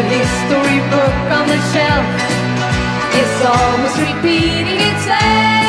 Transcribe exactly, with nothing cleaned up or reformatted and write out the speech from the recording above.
every storybook on the shelf is almost repeating itself.